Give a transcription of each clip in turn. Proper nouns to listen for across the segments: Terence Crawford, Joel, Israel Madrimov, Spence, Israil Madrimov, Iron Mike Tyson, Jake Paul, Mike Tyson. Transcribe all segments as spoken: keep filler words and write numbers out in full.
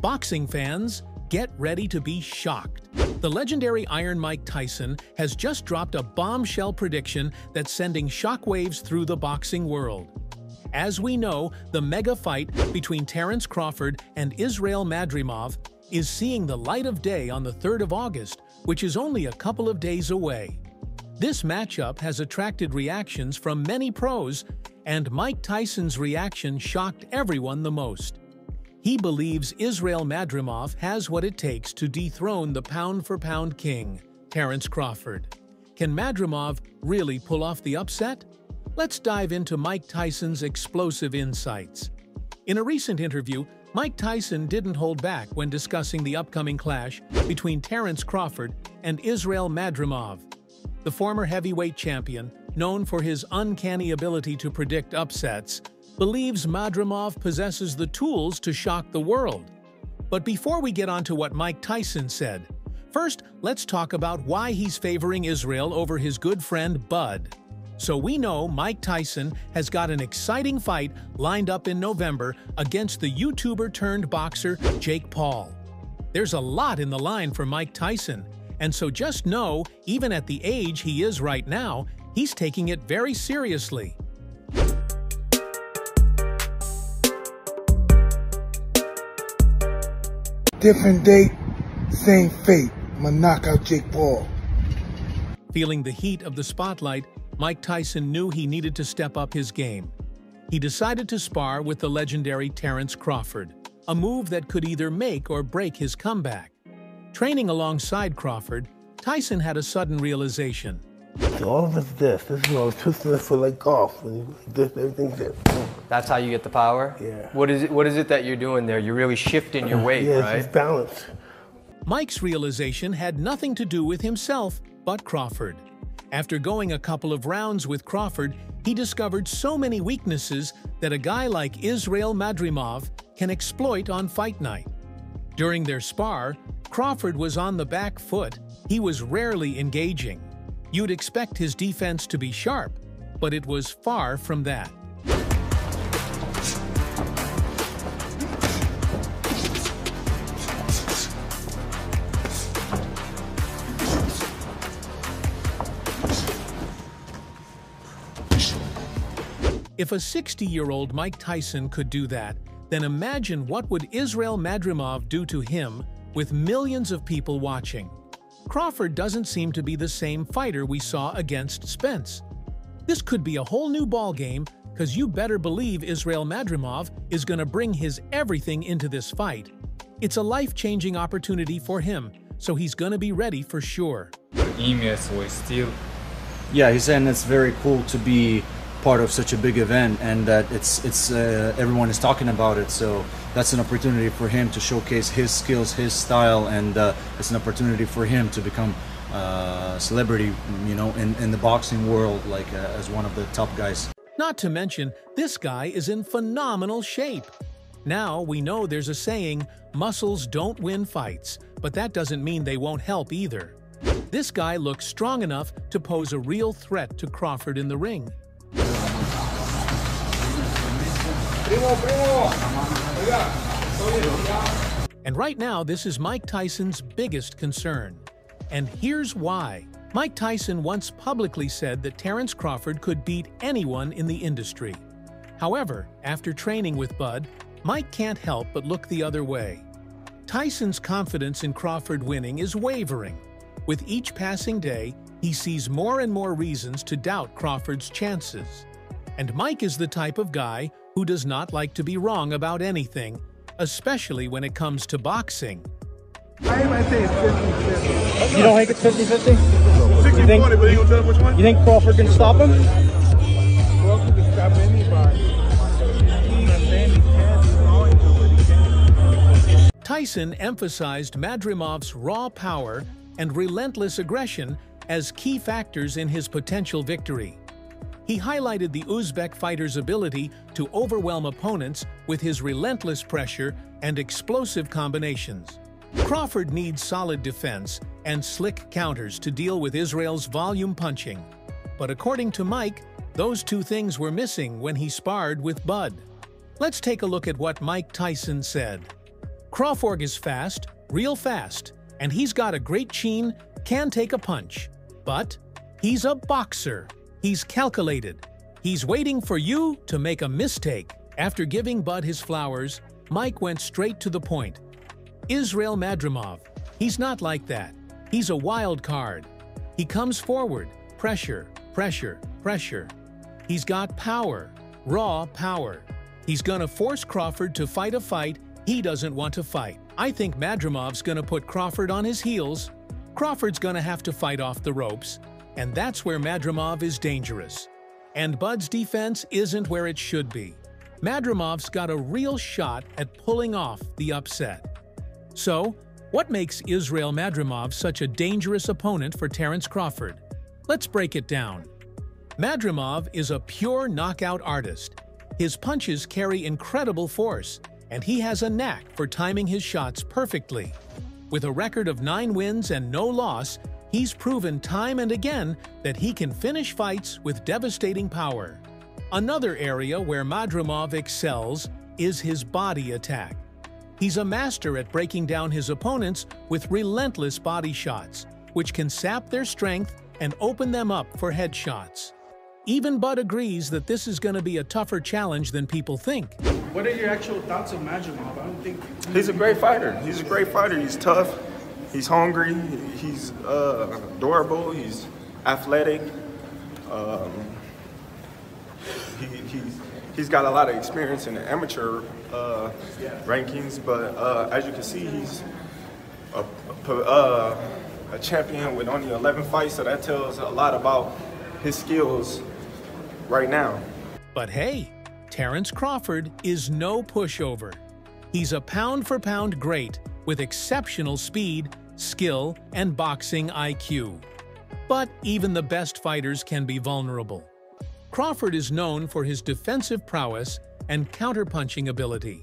Boxing fans, get ready to be shocked. The legendary Iron Mike Tyson has just dropped a bombshell prediction that's sending shockwaves through the boxing world. As we know, the mega fight between Terence Crawford and Israil Madrimov is seeing the light of day on the third of August, which is only a couple of days away. This matchup has attracted reactions from many pros, and Mike Tyson's reaction shocked everyone the most. He believes Israil Madrimov has what it takes to dethrone the pound-for-pound king, Terence Crawford. Can Madrimov really pull off the upset? Let's dive into Mike Tyson's explosive insights. In a recent interview, Mike Tyson didn't hold back when discussing the upcoming clash between Terence Crawford and Israil Madrimov. The former heavyweight champion, known for his uncanny ability to predict upsets, believes Madrimov possesses the tools to shock the world. But before we get on to what Mike Tyson said, first, let's talk about why he's favoring Israil over his good friend Bud. So we know Mike Tyson has got an exciting fight lined up in November against the YouTuber-turned-boxer Jake Paul. There's a lot in the line for Mike Tyson, and so just know, even at the age he is right now, he's taking it very seriously. Different date, same fate. I'm gonna knock out Jake Paul. Feeling the heat of the spotlight, Mike Tyson knew he needed to step up his game. He decided to spar with the legendary Terence Crawford, a move that could either make or break his comeback. Training alongside Crawford, Tyson had a sudden realization. All of it's this. This is all twisting it for like golf. This, everything's this. That's how you get the power? Yeah. What is it, what is it that you're doing there? You're really shifting your weight, yeah, right? Yeah, it's balance. Mike's realization had nothing to do with himself, but Crawford. After going a couple of rounds with Crawford, he discovered so many weaknesses that a guy like Israil Madrimov can exploit on fight night. During their spar, Crawford was on the back foot. He was rarely engaging. You'd expect his defense to be sharp, but it was far from that. If a sixty-year-old Mike Tyson could do that, then imagine what would Israil Madrimov do to him with millions of people watching. Crawford doesn't seem to be the same fighter we saw against Spence. This could be a whole new ballgame, because you better believe Israil Madrimov is going to bring his everything into this fight. It's a life-changing opportunity for him, so he's going to be ready for sure. Yeah, he's saying it's very cool to be part of such a big event, and that it's it's uh, everyone is talking about it, so that's an opportunity for him to showcase his skills, his style, and uh, it's an opportunity for him to become a uh, celebrity, you know, in, in the boxing world, like uh, as one of the top guys. Not to mention, this guy is in phenomenal shape. Now, we know there's a saying, muscles don't win fights, but that doesn't mean they won't help either. This guy looks strong enough to pose a real threat to Crawford in the ring. And right now, this is Mike Tyson's biggest concern. And here's why. Mike Tyson once publicly said that Terence Crawford could beat anyone in the industry. However, after training with Bud, Mike can't help but look the other way. Tyson's confidence in Crawford winning is wavering. With each passing day, he sees more and more reasons to doubt Crawford's chances. And Mike is the type of guy who does not like to be wrong about anything, especially when it comes to boxing. I ain't gonna say it's fifty fifty. You don't think it's fifty fifty? sixty forty, but you gonna tell him which one? You think Crawford can stop him? Crawford can stop anybody. Tyson emphasized Madrimov's raw power and relentless aggression as key factors in his potential victory. He highlighted the Uzbek fighter's ability to overwhelm opponents with his relentless pressure and explosive combinations. Crawford needs solid defense and slick counters to deal with Israil's volume punching. But according to Mike, those two things were missing when he sparred with Bud. Let's take a look at what Mike Tyson said. Crawford is fast, real fast, and he's got a great chin, can take a punch. But he's a boxer. He's calculated. He's waiting for you to make a mistake. After giving Bud his flowers, Mike went straight to the point. Israil Madrimov, he's not like that. He's a wild card. He comes forward, pressure, pressure, pressure. He's got power, raw power. He's gonna force Crawford to fight a fight he doesn't want to fight. I think Madrimov's gonna put Crawford on his heels. Crawford's gonna have to fight off the ropes, and that's where Madrimov is dangerous. And Bud's defense isn't where it should be. Madrimov's got a real shot at pulling off the upset. So, what makes Israil Madrimov such a dangerous opponent for Terence Crawford? Let's break it down. Madrimov is a pure knockout artist. His punches carry incredible force, and he has a knack for timing his shots perfectly. With a record of nine wins and no loss, he's proven time and again that he can finish fights with devastating power. Another area where Madrimov excels is his body attack. He's a master at breaking down his opponents with relentless body shots, which can sap their strength and open them up for headshots. Even Bud agrees that this is going to be a tougher challenge than people think. What are your actual thoughts of Madrimov? I don't think he's a great fighter. He's a great fighter. He's tough. He's hungry. He's uh, durable. He's athletic. Um, He, he's, he's got a lot of experience in the amateur uh, rankings, but uh, as you can see, he's a, a, a champion with only eleven fights, so that tells a lot about his skills right now. But hey, Terence Crawford is no pushover. He's a pound-for-pound great with exceptional speed, skill, and boxing I Q. But even the best fighters can be vulnerable. Crawford is known for his defensive prowess and counterpunching ability.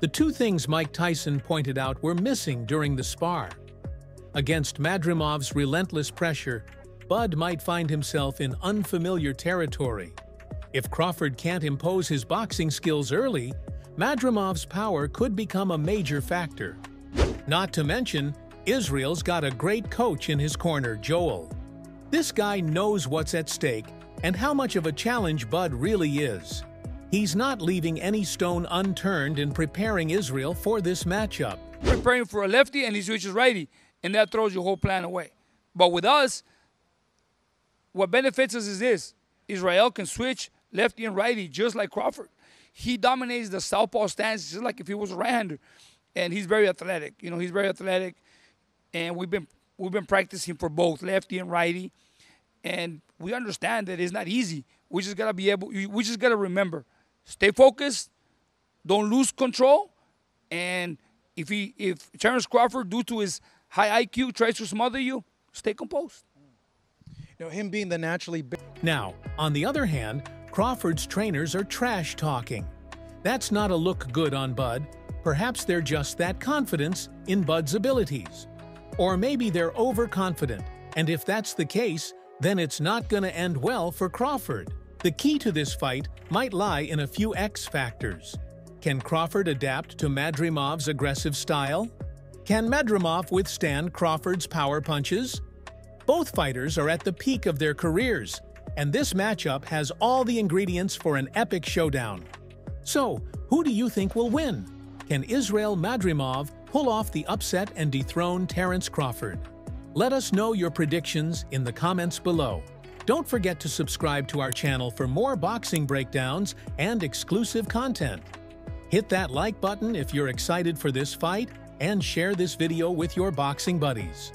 The two things Mike Tyson pointed out were missing during the spar. Against Madrimov's relentless pressure, Bud might find himself in unfamiliar territory. If Crawford can't impose his boxing skills early, Madrimov's power could become a major factor. Not to mention, Israil's got a great coach in his corner, Joel. This guy knows what's at stake and how much of a challenge Bud really is. He's not leaving any stone unturned in preparing Israil for this matchup. Preparing for a lefty and he switches righty, and that throws your whole plan away. But with us, what benefits us is this. Israel can switch lefty and righty just like Crawford. He dominates the southpaw stance just like if he was a right-hander. And he's very athletic. You know, he's very athletic. And we've been, we've been practicing for both lefty and righty. And we understand that it's not easy. We just gotta be able, we just gotta remember, stay focused, don't lose control. And if he, if Terence Crawford, due to his high I Q, tries to smother you, stay composed. You know, him being the naturally big. Now, on the other hand, Crawford's trainers are trash talking. That's not a look good on Bud. Perhaps they're just that confident in Bud's abilities. Or maybe they're overconfident. And if that's the case, then it's not going to end well for Crawford. The key to this fight might lie in a few X factors. Can Crawford adapt to Madrimov's aggressive style? Can Madrimov withstand Crawford's power punches? Both fighters are at the peak of their careers, and this matchup has all the ingredients for an epic showdown. So, who do you think will win? Can Israil Madrimov pull off the upset and dethrone Terence Crawford? Let us know your predictions in the comments below. Don't forget to subscribe to our channel for more boxing breakdowns and exclusive content. Hit that like button if you're excited for this fight and share this video with your boxing buddies.